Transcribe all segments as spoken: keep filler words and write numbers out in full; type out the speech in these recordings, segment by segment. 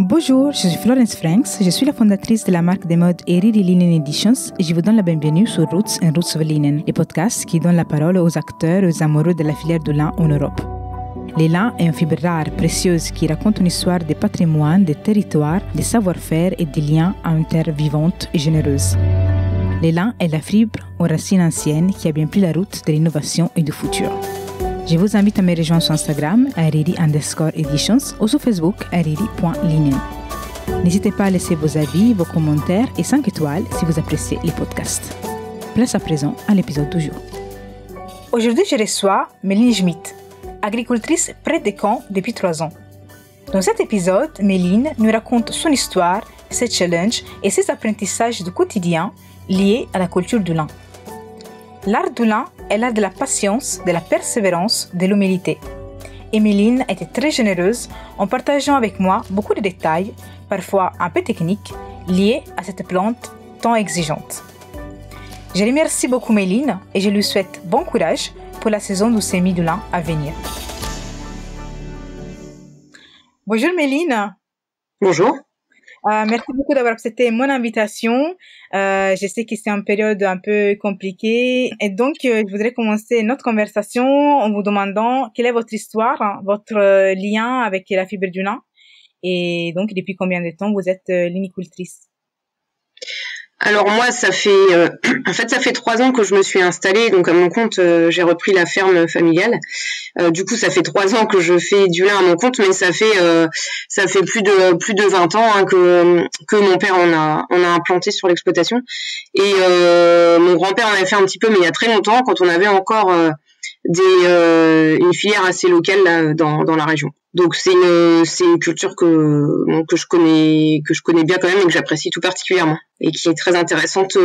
Bonjour, je suis Florence Franks, je suis la fondatrice de la marque de mode ERIRI Linen Editions et je vous donne la bienvenue sur Roots and Roots of Linen, le podcast qui donne la parole aux acteurs et aux amoureux de la filière du lin en Europe. Le lin est une fibre rare, précieuse, qui raconte une histoire de patrimoine, de territoire, de savoir-faire et de liens à une terre vivante et généreuse. Le lin est la fibre aux racines anciennes qui a bien pris la route de l'innovation et du futur. Je vous invite à me rejoindre sur Instagram à ERIRI underscore editions ou sur Facebook à ERIRI point linen. N'hésitez pas à laisser vos avis, vos commentaires et cinq étoiles si vous appréciez les podcasts. Place à présent à l'épisode du jour. Aujourd'hui, je reçois Méline Schmit, agricultrice près de Caen depuis trois ans. Dans cet épisode, Méline nous raconte son histoire, ses challenges et ses apprentissages du quotidien liés à la culture du lin. L'art du lin est l'art de la patience, de la persévérance, de l'humilité. Et Méline était très généreuse en partageant avec moi beaucoup de détails, parfois un peu techniques, liés à cette plante tant exigeante. Je remercie beaucoup Méline et je lui souhaite bon courage pour la saison du semis du lin à venir. Bonjour Méline. Bonjour. Euh, merci beaucoup d'avoir accepté mon invitation. Euh, je sais que c'est une période un peu compliquée. Et donc, euh, je voudrais commencer notre conversation en vous demandant quelle est votre histoire, hein, votre euh, lien avec la fibre du lin. Et donc, depuis combien de temps vous êtes euh, linicultrice? Alors moi, ça fait euh, en fait ça fait trois ans que je me suis installée, donc à mon compte, euh, j'ai repris la ferme familiale. Euh, du coup, ça fait trois ans que je fais du lin à mon compte, mais ça fait euh, ça fait plus de plus de vingt ans hein, que que mon père en a on a implanté sur l'exploitation. Et euh, mon grand-père en avait fait un petit peu, mais il y a très longtemps, quand on avait encore euh, des euh, une filière assez locale là, dans dans la région. Donc c'est une c'est une culture que bon, que je connais que je connais bien quand même et que j'apprécie tout particulièrement et qui est très intéressante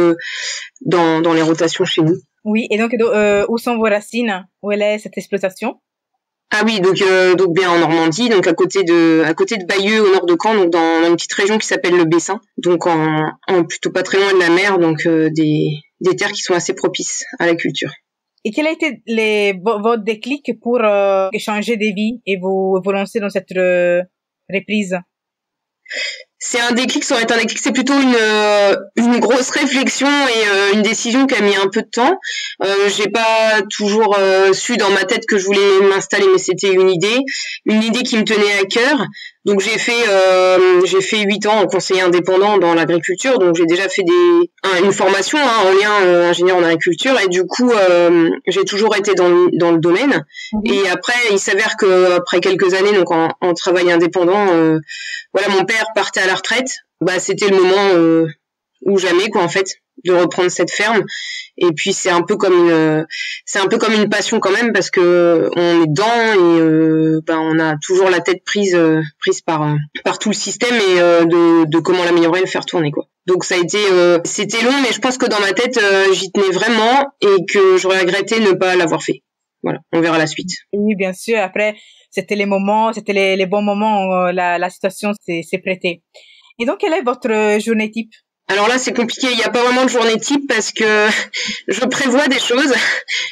dans dans les rotations chez nous. Oui, et donc euh, où sont vos racines? Où est cette exploitation? Ah oui, donc euh, donc bien en Normandie, donc à côté de à côté de Bayeux au nord de Caen, donc dans, dans une petite région qui s'appelle le Bessin, donc en, en plutôt pas très loin de la mer, donc euh, des des terres qui sont assez propices à la culture. Et quel a été les, votre déclic pour euh, changer de vie et vous, vous lancer dans cette euh, reprise? C'est un déclic, ça aurait été un déclic, c'est plutôt une une grosse réflexion et euh, une décision qui a mis un peu de temps. Euh, j'ai pas toujours euh, su dans ma tête que je voulais m'installer, mais c'était une idée, une idée qui me tenait à cœur. Donc j'ai fait euh, j'ai fait huit ans en conseiller indépendant dans l'agriculture, donc j'ai déjà fait des un, une formation hein, en lien euh, ingénieur en agriculture et du coup euh, j'ai toujours été dans le, dans le domaine. Mmh. Et après il s'avère que après quelques années donc en, en travail indépendant, euh, voilà mon père partait à la retraite, bah c'était le moment euh, ou jamais quoi en fait de reprendre cette ferme. Et puis c'est un peu comme une c'est un peu comme une passion quand même parce que on est dedans et euh, ben on a toujours la tête prise euh, prise par euh, par tout le système et euh, de de comment l'améliorer, le faire tourner quoi. Donc ça a été euh, c'était long mais je pense que dans ma tête euh, j'y tenais vraiment et que j'aurais regretté ne pas l'avoir fait. Voilà, on verra la suite. Oui, bien sûr, après c'était les moments, c'était les les bons moments où la la situation s'est s'est prêtée. Et donc quelle est votre journée type? Alors là, c'est compliqué. Il n'y a pas vraiment de journée type parce que je prévois des choses.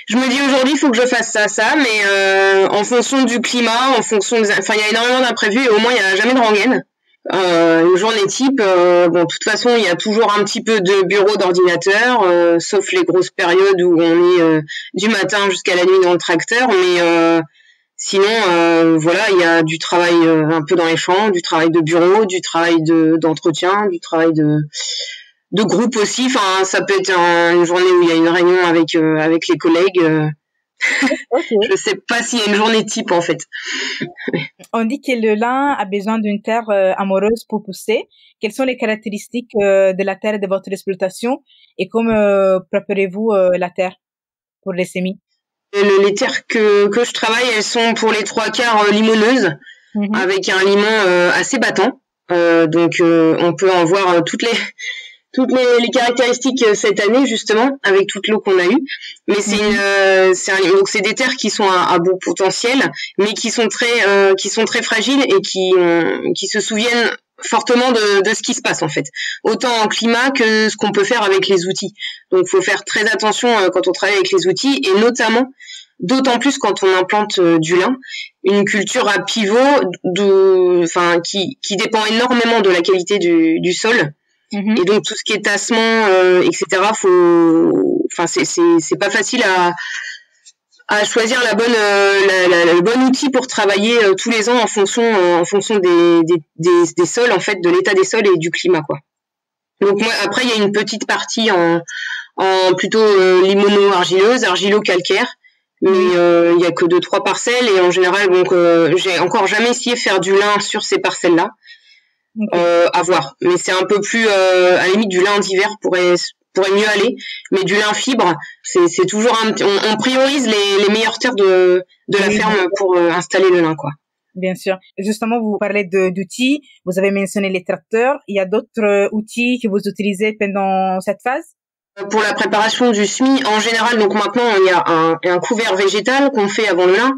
Je me dis aujourd'hui, il faut que je fasse ça, ça, mais euh, en fonction du climat, en fonction, des... enfin, il y a énormément d'imprévus et au moins il n'y a jamais de rengaine. Euh, une journée type, euh, bon, de toute façon, il y a toujours un petit peu de bureau, d'ordinateur, euh, sauf les grosses périodes où on est euh, du matin jusqu'à la nuit dans le tracteur, mais euh, sinon, euh, voilà, il y a du travail euh, un peu dans les champs, du travail de bureau, du travail de d'entretien, du travail de de groupe aussi. Enfin, ça peut être un, une journée où il y a une réunion avec euh, avec les collègues. Euh. Okay. Je sais pas s'il y a une journée type en fait. On dit que le lin a besoin d'une terre euh, amoureuse pour pousser. Quelles sont les caractéristiques euh, de la terre de votre exploitation et comment euh, préparez-vous euh, la terre pour les semis? Le, les terres que, que je travaille, elles sont pour les trois quarts euh, limoneuses, mmh. Avec un limon euh, assez battant. Euh, donc euh, on peut en voir euh, toutes les toutes les, les caractéristiques euh, cette année justement, avec toute l'eau qu'on a eue. Mais mmh. c'est une, euh, c'est un, donc c'est des terres qui sont à, à bon potentiel, mais qui sont très euh, qui sont très fragiles et qui euh, qui se souviennent fortement de, de ce qui se passe en fait, autant en climat que ce qu'on peut faire avec les outils. Donc faut faire très attention euh, quand on travaille avec les outils et notamment d'autant plus quand on implante euh, du lin une culture à pivot de, enfin, qui, qui dépend énormément de la qualité du, du sol. Mmh. Et donc tout ce qui est tassement, euh, et cetera, faut, enfin, c'est, c'est, c'est pas facile à, à choisir la bonne, euh, la, la, le bon outil pour travailler euh, tous les ans en fonction, euh, en fonction des, des, des, des sols, en fait, de l'état des sols et du climat, quoi. Donc moi, après, il y a une petite partie en, en plutôt euh, limono-argileuse, argilo-calcaire, mais il euh, y a que deux trois parcelles et en général, donc, euh, j'ai encore jamais essayé de faire du lin sur ces parcelles-là. Okay. Euh, à voir, mais c'est un peu plus euh, à la limite du lin d'hiver pourrait pourrait mieux aller, mais du lin fibre c'est c'est toujours un, on, on priorise les les meilleures terres de de la oui, ferme bien. Pour euh, installer le lin, quoi. Bien sûr. Justement, vous parlez de, d'outils, vous avez mentionné les tracteurs, il y a d'autres outils que vous utilisez pendant cette phase? Pour la préparation du semis, en général, donc maintenant il y a un, un couvert végétal qu'on fait avant le lin,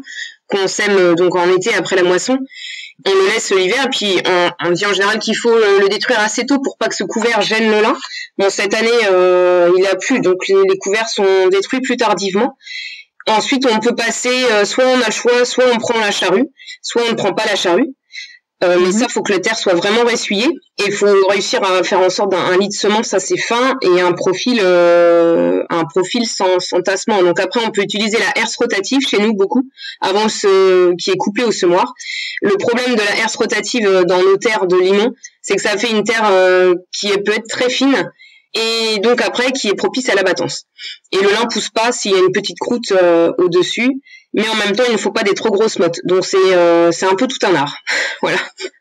qu'on sème donc en été après la moisson. On le laisse l'hiver, puis on, on dit en général qu'il faut le, le détruire assez tôt pour pas que ce couvert gêne le lin. Bon, cette année, euh, il a plu, donc les, les couverts sont détruits plus tardivement. Ensuite, on peut passer, euh, soit on a le choix, soit on prend la charrue, soit on ne prend pas la charrue. Euh, mm-hmm. Mais ça, faut que la terre soit vraiment ressuyée et il faut réussir à faire en sorte d'un lit de semence assez fin et un profil, euh, un profil sans, sans tassement. Donc après, on peut utiliser la herse rotative chez nous beaucoup, avant ce qui est couplé au semoir. Le problème de la herse rotative dans nos terres de limon, c'est que ça fait une terre euh, qui peut être très fine et donc après qui est propice à la battance. Et le lin pousse pas s'il y a une petite croûte euh, au-dessus. Mais en même temps, il ne faut pas des trop grosses mottes. Donc, c'est euh, c'est un peu tout un art. Voilà.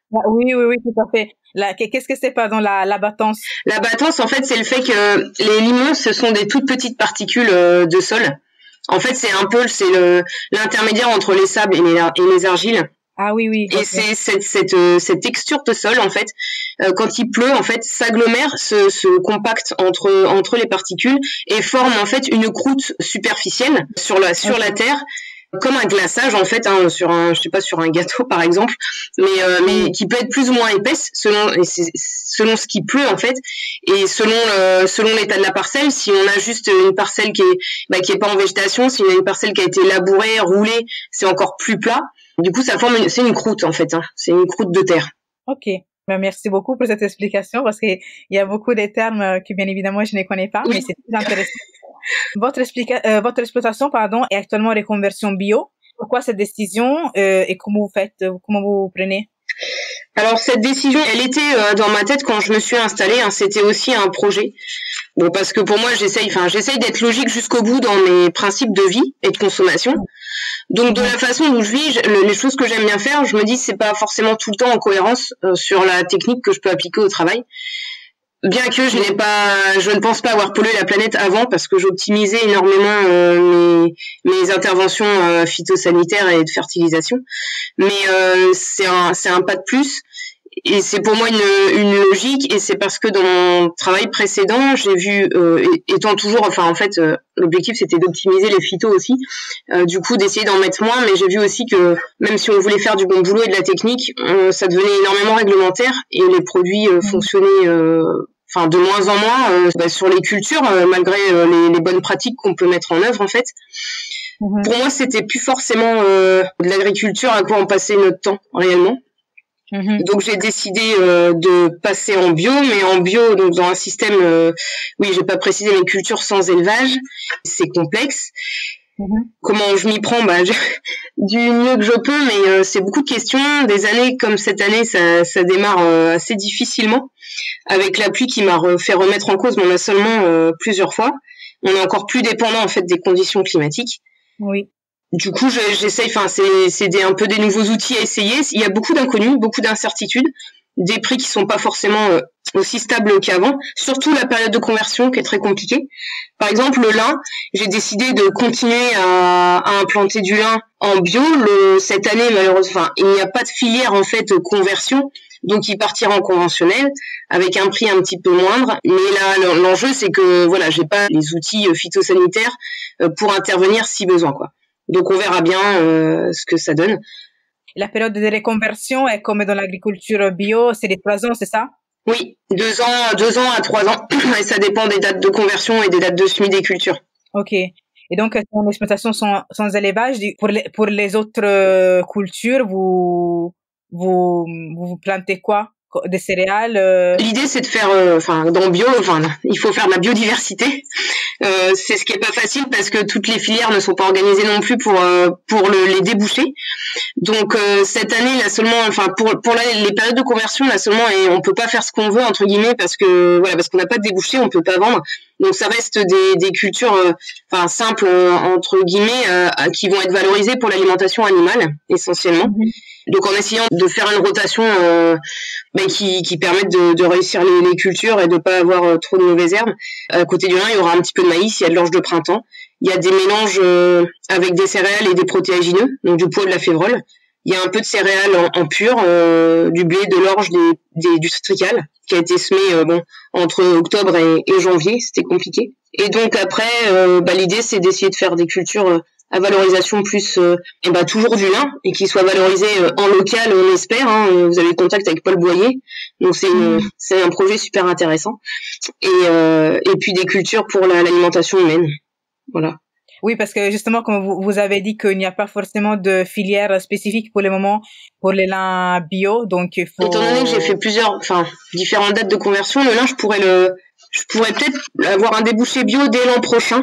Oui, oui, oui, tout à fait. La, qu'est-ce que c'est, pardon, la, la battance? La battance, en fait, c'est le fait que les limons, ce sont des toutes petites particules euh, de sol. En fait, c'est un peu c'est le, l'intermédiaire entre les sables et les, et les argiles. Ah oui, oui. Et okay. c'est cette, cette, euh, cette texture de sol, en fait, euh, quand il pleut, en fait, s'agglomère, se, se compacte entre, entre les particules et forme, en fait, une croûte superficielle sur la, sur okay. la terre. Comme un glaçage en fait, hein, sur un, je sais pas, sur un gâteau par exemple, mais euh, mais qui peut être plus ou moins épaisse selon et c'est, selon ce qui pleut en fait et selon euh, selon l'état de la parcelle. Si on a juste une parcelle qui est bah, qui est pas en végétation, si on a une parcelle qui a été labourée, roulée, c'est encore plus plat. Du coup, ça forme une, c'est une croûte en fait, hein, c'est une croûte de terre. Ok. Merci beaucoup pour cette explication parce qu'il y a beaucoup de termes que bien évidemment je ne connais pas, oui. Mais c'est très intéressant. Votre, explica- euh, votre exploitation pardon, est actuellement en reconversion bio. Pourquoi cette décision euh, et comment vous faites, euh, comment vous, vous prenez? Alors cette décision, elle était euh, dans ma tête quand je me suis installée, hein, c'était aussi un projet. Bon, parce que pour moi, j'essaye, enfin, j'essaye d'être logique jusqu'au bout dans mes principes de vie et de consommation. Donc, de la façon dont je vis, je, le, les choses que j'aime bien faire, je me dis c'est pas forcément tout le temps en cohérence euh, sur la technique que je peux appliquer au travail. Bien que je n'ai pas, je ne pense pas avoir pollué la planète avant parce que j'optimisais énormément euh, mes, mes interventions euh, phytosanitaires et de fertilisation. Mais euh, c'est un, c'est un pas de plus. Et c'est pour moi une, une logique, et c'est parce que dans mon travail précédent, j'ai vu, euh, étant toujours, enfin en fait, euh, l'objectif c'était d'optimiser les phytos aussi, euh, du coup d'essayer d'en mettre moins, mais j'ai vu aussi que même si on voulait faire du bon boulot et de la technique, euh, ça devenait énormément réglementaire, et les produits euh, fonctionnaient enfin euh, de moins en moins euh, bah, sur les cultures, euh, malgré euh, les, les bonnes pratiques qu'on peut mettre en œuvre en fait. Mmh. Pour moi, c'était plus forcément euh, de l'agriculture à quoi on passait notre temps réellement. Mmh. Donc j'ai décidé euh, de passer en bio, mais en bio donc dans un système, euh, oui j'ai pas précisé les cultures sans élevage, c'est complexe. Mmh. Comment je m'y prends, bah je, du mieux que je peux, mais euh, c'est beaucoup de questions. Des années comme cette année, ça, ça démarre euh, assez difficilement avec la pluie qui m'a fait remettre en cause mon assolement euh, plusieurs fois. On est encore plus dépendant en fait des conditions climatiques. Oui. Du coup, je, j'essaye, enfin, c'est, c'est des, un peu des nouveaux outils à essayer. Il y a beaucoup d'inconnus, beaucoup d'incertitudes, des prix qui sont pas forcément euh, aussi stables qu'avant, surtout la période de conversion qui est très compliquée. Par exemple, le lin, j'ai décidé de continuer à, à implanter du lin en bio. Le, cette année, malheureusement, il n'y a pas de filière, en fait, conversion. Donc, il partira en conventionnel avec un prix un petit peu moindre. Mais là, l'enjeu, c'est que, voilà, j'ai pas les outils phytosanitaires pour intervenir si besoin, quoi. Donc, on verra bien euh, ce que ça donne. La période de reconversion est comme dans l'agriculture bio, c'est les trois ans, c'est ça? Oui, deux ans, deux ans à trois ans. Et ça dépend des dates de conversion et des dates de semis des cultures. Ok. Et donc, c'est une exploitation sans, sans élevage. Pour les, pour les autres cultures, vous, vous, vous plantez quoi? Des céréales? Euh... L'idée, c'est de faire, enfin, euh, dans bio, enfin, il faut faire de la biodiversité. Euh, c'est ce qui est pas facile parce que toutes les filières ne sont pas organisées non plus pour euh, pour le, les débouchés. Donc euh, cette année, là seulement, enfin pour pour la, les périodes de conversion, là seulement, et on peut pas faire ce qu'on veut entre guillemets parce que voilà, parce qu'on n'a pas de débouchés, on peut pas vendre. Donc ça reste des des cultures, enfin euh, simples euh, entre guillemets, euh, qui vont être valorisées pour l'alimentation animale essentiellement. Mmh. Donc en essayant de faire une rotation euh, bah, qui, qui permette de, de réussir les, les cultures et de pas avoir euh, trop de mauvaises herbes. À côté du lin, il y aura un petit peu de maïs, il y a de l'orge de printemps, il y a des mélanges euh, avec des céréales et des protéagineux, donc du pois, de la févrole. Il y a un peu de céréales en, en pur, euh, du blé, de l'orge, des, des, du triticale, qui a été semé euh, bon, entre octobre et, et janvier, c'était compliqué. Et donc après, euh, bah, l'idée c'est d'essayer de faire des cultures euh, à valorisation plus, euh, et bah, toujours du lin, et qui soit valorisé euh, en local, on espère. Hein, vous avez contact avec Paul Boyer, donc c'est une, c'est un projet super intéressant. Et, euh, et puis des cultures pour la, l'alimentation humaine, voilà. Oui, parce que justement, comme vous, vous avez dit qu'il n'y a pas forcément de filière spécifique pour le moment pour les lins bio, donc il faut... Étant donné que j'ai fait plusieurs, enfin, différentes dates de conversion, le lin, je pourrais le, je pourrais peut-être avoir un débouché bio dès l'an prochain.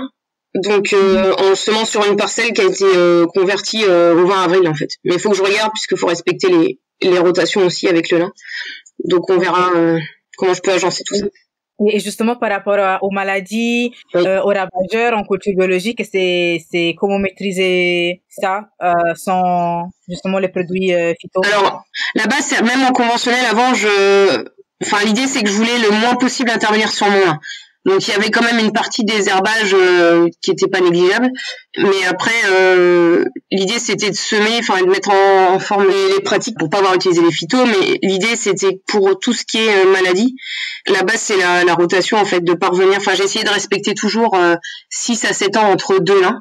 Donc, euh, en semant sur une parcelle qui a été euh, convertie euh, au vingt avril, en fait. Mais il faut que je regarde, puisqu'il faut respecter les, les rotations aussi avec le lin. Donc, on verra euh, comment je peux agencer tout ça. Et justement, par rapport à, aux maladies, oui. euh, aux ravageurs, en culture biologique, c'est, c'est comment maîtriser ça euh, sans justement les produits euh, phyto? Alors, là-bas, c'est, même en conventionnel, avant, je... Enfin, l'idée, c'est que je voulais le moins possible intervenir sur mon lin. Donc il y avait quand même une partie des herbages euh, qui était pas négligeable, mais après euh, l'idée c'était de semer, enfin de mettre en, en forme les, les pratiques pour pas avoir utilisé les phytos, mais l'idée c'était pour tout ce qui est euh, maladie. La base c'est la, la rotation en fait, de parvenir. Enfin j'ai essayé de respecter toujours euh, six à sept ans entre deux lins.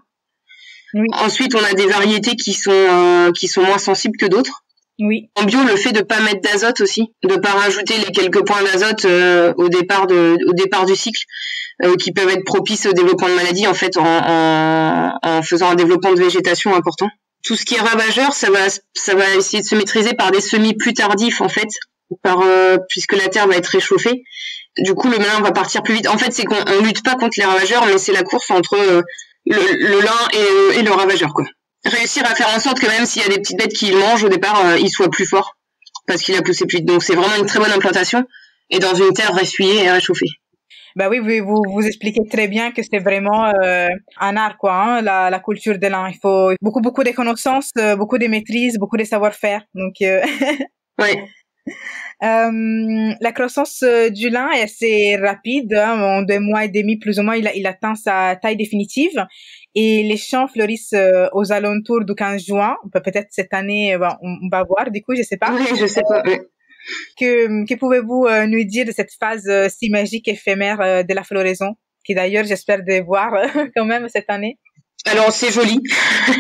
Oui. Ensuite on a des variétés qui sont euh, qui sont moins sensibles que d'autres. Oui. En bio, le fait de pas mettre d'azote aussi, de pas rajouter les quelques points d'azote euh, au départ de, au départ du cycle, euh, qui peuvent être propices au développement de maladies en fait, en, en, en faisant un développement de végétation important. Tout ce qui est ravageur, ça va, ça va essayer de se maîtriser par des semis plus tardifs en fait, par euh, puisque la terre va être réchauffée. Du coup, le lin va partir plus vite. En fait, c'est qu'on on lutte pas contre les ravageurs, mais c'est la course entre euh, le, le lin et, et le ravageur quoi. Réussir à faire en sorte que même s'il y a des petites bêtes qui le mangent, au départ, euh, il soit plus fort parce qu'il a poussé plus vite. Donc, c'est vraiment une très bonne implantation et dans une terre ressuyée et réchauffée. Bah oui, vous, vous, vous expliquez très bien que c'est vraiment euh, un art, quoi, hein, la, la culture de lin. Il faut beaucoup, beaucoup de connaissances, beaucoup de maîtrise, beaucoup de savoir-faire. Donc, euh... oui. Euh, la croissance du lin est assez rapide, hein, en deux mois et demi plus ou moins il, a, il atteint sa taille définitive et les champs fleurissent euh, aux alentours du quinze juin, peut-être cette année euh, on va voir, du coup je sais pas. Oui, je sais pas. Euh, que, que pouvez-vous euh, nous dire de cette phase euh, si magique éphémère euh, de la floraison, qui d'ailleurs j'espère de voir euh, quand même cette année? Alors c'est joli,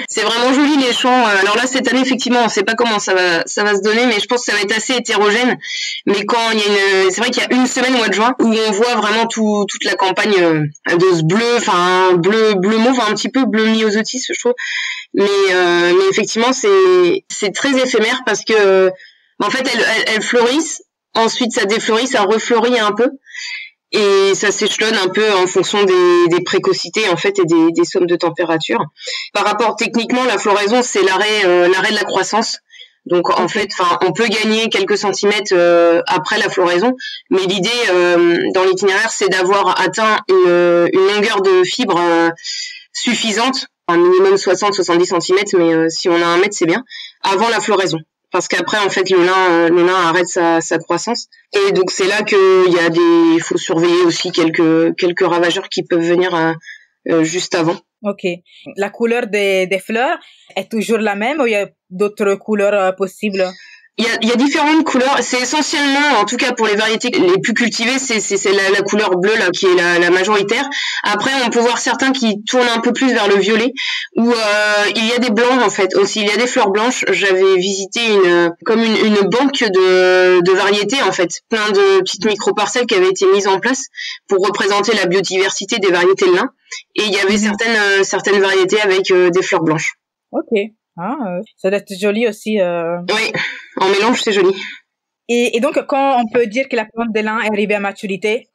c'est vraiment joli les champs. Alors là cette année effectivement on sait pas comment ça va ça va se donner, mais je pense que ça va être assez hétérogène. Mais quand il y a une, c'est vrai qu'il y a une semaine au mois de juin où on voit vraiment tout, toute la campagne de ce bleu, enfin bleu bleu mauve, un petit peu bleu myosotis je trouve. Mais euh, mais effectivement c'est c'est très éphémère parce que en fait elles elles, elles fleurissent, ensuite ça défleurit, ça refleurit un peu. Et ça s'échelonne un peu en fonction des, des précocités en fait et des, des sommes de température. Par rapport techniquement, la floraison c'est l'arrêt, euh, l'arrêt de la croissance. Donc en fait, enfin, on peut gagner quelques centimètres euh, après la floraison, mais l'idée euh, dans l'itinéraire c'est d'avoir atteint une, une longueur de fibre euh, suffisante, un minimum soixante à soixante-dix centimètres, mais euh, si on a un mètre c'est bien, avant la floraison. Parce qu'après en fait le lin le lin arrête sa, sa croissance et donc c'est là que il y a des il faut surveiller aussi quelques quelques ravageurs qui peuvent venir à, euh, juste avant. Ok. La couleur des des fleurs est toujours la même ou il y a d'autres couleurs euh, possibles? Il y a il y a différentes couleurs. C'est essentiellement en tout cas pour les variétés les plus cultivées c'est c'est, c'est la, la couleur bleue là qui est la, la majoritaire. Après on peut voir certains qui tournent un peu plus vers le violet. Où euh, il y a des blancs en fait aussi, il y a des fleurs blanches. J'avais visité une comme une, une banque de, de variétés en fait, plein de petites micro-parcelles qui avaient été mises en place pour représenter la biodiversité des variétés de lin. Et il y avait mmh. certaines, euh, certaines variétés avec euh, des fleurs blanches. Ok. Ah, euh, ça doit être joli aussi. Euh... Oui, en mélange, c'est joli. Et, et donc, quand on peut dire que la plante de lin est arrivée à maturité?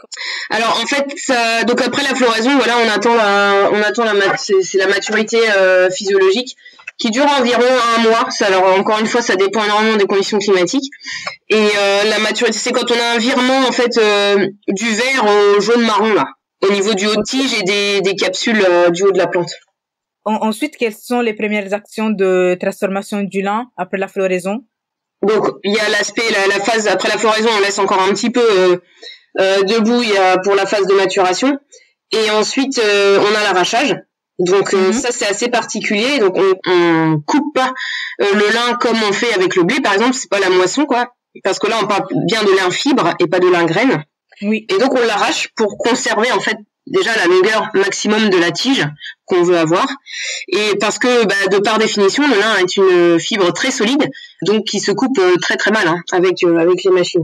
Alors, en fait, ça, donc après la floraison, voilà, on attend la, on attend la, mat- c'est, c'est la maturité euh, physiologique qui dure environ un mois. Ça, alors, encore une fois, ça dépend énormément des conditions climatiques. Et euh, la maturité, c'est quand on a un virement en fait euh, du vert au jaune-marron là, au niveau du haut de tige et des, des capsules euh, du haut de la plante. Ensuite, quelles sont les premières actions de transformation du lin après la floraison? Donc, il y a l'aspect, la, la phase après la floraison, on laisse encore un petit peu euh, euh, debout il y a, pour la phase de maturation. Et ensuite, euh, on a l'arrachage. Donc, euh, mm-hmm. ça, c'est assez particulier. Donc, on, on coupe pas euh, le lin comme on fait avec le blé, par exemple. C'est pas la moisson, quoi. Parce que là, on parle bien de lin fibre et pas de lin graine. Oui. Et donc, on l'arrache pour conserver, en fait, déjà la longueur maximum de la tige qu'on veut avoir, et parce que bah, de par définition le lin est une fibre très solide, donc qui se coupe euh, très très mal hein, avec euh, avec les machines,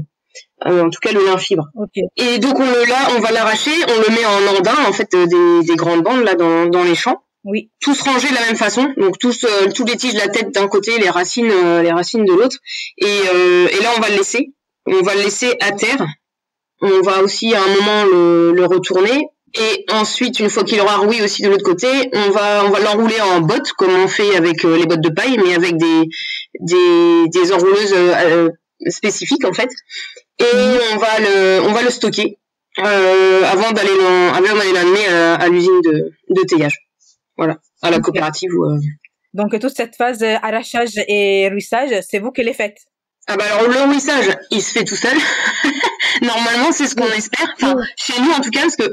euh, en tout cas le lin fibre. Okay. Et donc on le là on va l'arracher, on le met en andin en fait euh, des, des grandes bandes là dans dans les champs. Oui. Tous rangés de la même façon, donc tous euh, tous les tiges, la tête d'un côté, les racines euh, les racines de l'autre, et euh, et là on va le laisser, on va le laisser à terre. On va aussi à un moment le, le retourner. Et ensuite, une fois qu'il aura roui aussi de l'autre côté, on va on va l'enrouler en bottes, comme on fait avec euh, les bottes de paille, mais avec des des, des enrouleuses euh, spécifiques en fait. Et on va le on va le stocker euh, avant d'aller l'en, avant d'aller l'amener à, à l'usine de de teillage. Voilà, à la coopérative. Où, euh... Donc toute cette phase euh, arrachage et ruissage, c'est vous qui les faites? Ah bah alors le ruissage, il se fait tout seul. Normalement, c'est ce qu'on espère. Enfin, chez nous en tout cas, parce que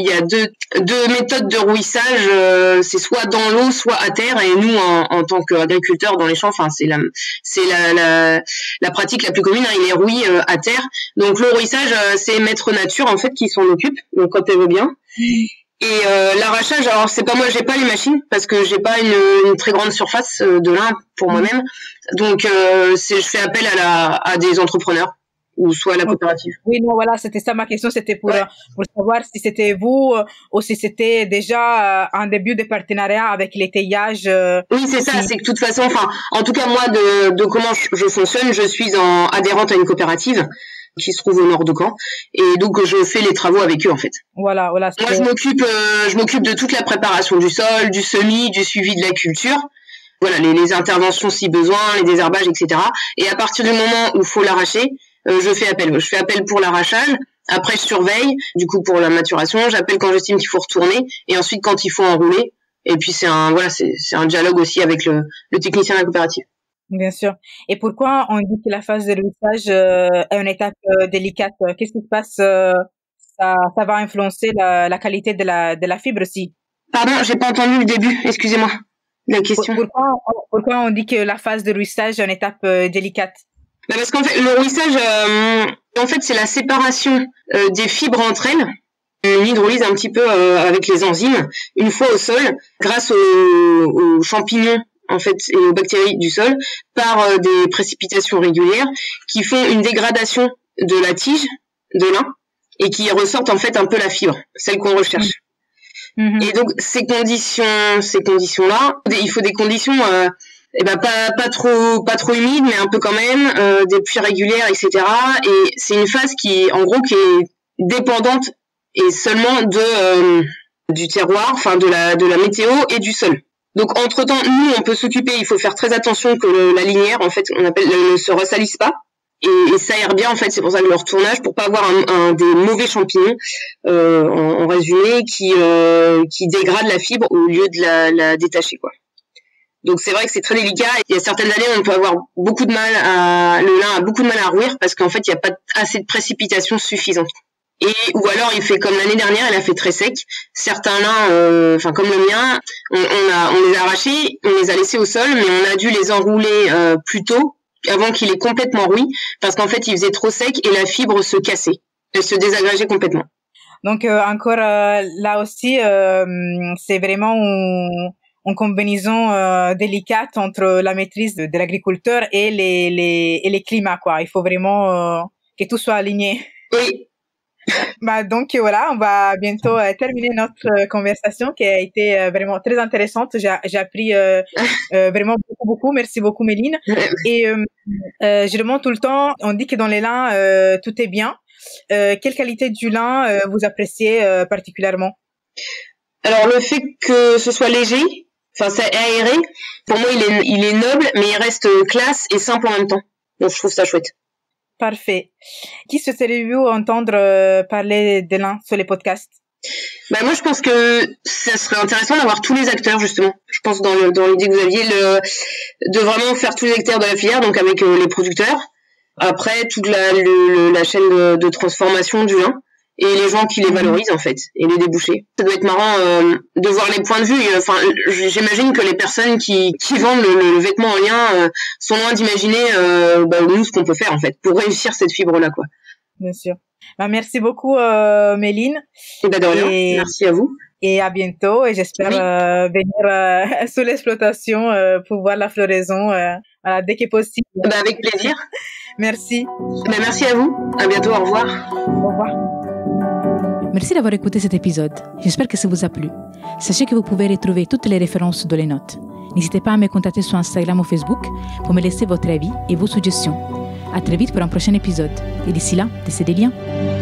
il y a deux, deux méthodes de rouissage, euh, c'est soit dans l'eau, soit à terre. Et nous, en, en tant qu'agriculteurs dans les champs, enfin, c'est la, c'est la, la, la pratique la plus commune. Hein, il est rouillé euh, à terre. Donc le rouissage, euh, c'est Maître Nature en fait qui s'en occupe. Donc quand elle veut bien. Et euh, l'arrachage, alors c'est pas moi, j'ai pas les machines parce que j'ai pas une, une très grande surface euh, de lin pour moi-même. Donc euh, c'est, je fais appel à, la, à des entrepreneurs. Ou soit la coopérative. Oui, non, voilà, c'était ça ma question, c'était pour, ouais. pour savoir si c'était vous euh, ou si c'était déjà euh, un début de partenariat avec les teillages. Euh, oui, c'est ça, qui... c'est que de toute façon, enfin, en tout cas, moi, de, de comment je, je fonctionne, je suis en, adhérente à une coopérative qui se trouve au nord de Caen, et donc je fais les travaux avec eux, en fait. Voilà, voilà. Moi, je m'occupe, euh, je m'occupe de toute la préparation du sol, du semis, du suivi de la culture. Voilà, les, les interventions si besoin, les désherbages, et cetera. Et à partir du moment où il faut l'arracher, Euh, je fais appel. Je fais appel pour l'arrachage. Après, je surveille. Du coup, pour la maturation, j'appelle quand j'estime qu'il faut retourner. Et ensuite, quand il faut enrouler. Et puis, c'est un, voilà, c'est, c'est un dialogue aussi avec le, le technicien de la coopérative. Bien sûr. Et pourquoi on dit que la phase de rouissage euh, est une étape euh, délicate? Qu'est-ce qui se passe? euh, ça, ça va influencer la, la qualité de la, de la fibre aussi. Pardon, j'ai pas entendu le début. Excusez-moi. La question. Pourquoi, pourquoi on dit que la phase de rouissage est une étape euh, délicate? Bah parce qu'en fait, le rouissage, euh, en fait, c'est la séparation euh, des fibres entre elles. On hydrolyse un petit peu euh, avec les enzymes une fois au sol, grâce aux, aux champignons en fait et aux bactéries du sol, par euh, des précipitations régulières qui font une dégradation de la tige de lin et qui ressortent en fait un peu la fibre, celle qu'on recherche. Mmh. Et donc ces conditions, ces conditions-là, il faut des conditions. Euh, Et eh ben pas pas trop pas trop humide, mais un peu quand même, euh, des pluies régulières, et cetera. Et c'est une phase qui en gros qui est dépendante et seulement de euh, du terroir, enfin de la de la météo et du sol. Donc entre temps, nous on peut s'occuper, il faut faire très attention que le, la linière en fait on appelle ne se ressalisse pas et, et s'aère bien en fait. C'est pour ça que le retournage, pour pas avoir un, un des mauvais champignons euh, en, en résumé qui euh, qui dégradent la fibre au lieu de la, la détacher quoi. Donc c'est vrai que c'est très délicat. Il y a certaines années on peut avoir beaucoup de mal à le lin a beaucoup de mal à rouir parce qu'en fait il n'y a pas assez de précipitations suffisantes. Et ou alors il fait comme l'année dernière, elle a fait très sec. Certains lins, euh, enfin comme le mien, on, on a on les a arrachés, on les a laissés au sol, mais on a dû les enrouler euh, plus tôt avant qu'il ait complètement roui parce qu'en fait il faisait trop sec et la fibre se cassait, elle se désagrégeait complètement. Donc euh, encore euh, là aussi euh, c'est vraiment on... en combinaison euh, délicate entre la maîtrise de, de l'agriculteur et les, les, et les climats, quoi. Il faut vraiment euh, que tout soit aligné. Oui, Bah, donc voilà, on va bientôt euh, terminer notre conversation qui a été euh, vraiment très intéressante. J'ai, j'ai appris euh, euh, vraiment beaucoup, beaucoup. Merci beaucoup, Méline. Et euh, euh, je demande tout le temps, on dit que dans les lins, euh, tout est bien. Euh, quelle qualité du lin euh, vous appréciez euh, particulièrement? Alors, le fait que ce soit léger, enfin, c'est aéré, pour moi, il est, il est noble, mais il reste classe et simple en même temps. Donc, je trouve ça chouette. Parfait. Qui se serait vu entendre euh, parler des lins sur les podcasts? Bah, moi, je pense que ça serait intéressant d'avoir tous les acteurs, justement. Je pense dans le, dans l'idée que vous aviez, le, de vraiment faire tous les acteurs de la filière, donc avec euh, les producteurs. Après, toute la, le, le, la chaîne de, de transformation du lin. Et les gens qui les valorisent, en fait, et les débouchés. Ça doit être marrant euh, de voir les points de vue. Enfin, j'imagine que les personnes qui, qui vendent le, le vêtement en lien euh, sont loin d'imaginer euh, bah, nous ce qu'on peut faire, en fait, pour réussir cette fibre-là, quoi. Bien sûr. Bah, merci beaucoup, euh, Méline. Et bah, de rien. Et... merci à vous. Et à bientôt. Et j'espère oui. euh, venir euh, sous l'exploitation euh, pour voir la floraison euh, voilà, dès que possible. Bah, avec plaisir. Merci. Bah, merci à vous. À bientôt. Au revoir. Au revoir. Merci d'avoir écouté cet épisode. J'espère que ça vous a plu. Sachez que vous pouvez retrouver toutes les références dans les notes. N'hésitez pas à me contacter sur Instagram ou Facebook pour me laisser votre avis et vos suggestions. À très vite pour un prochain épisode. Et d'ici là, tissez des liens.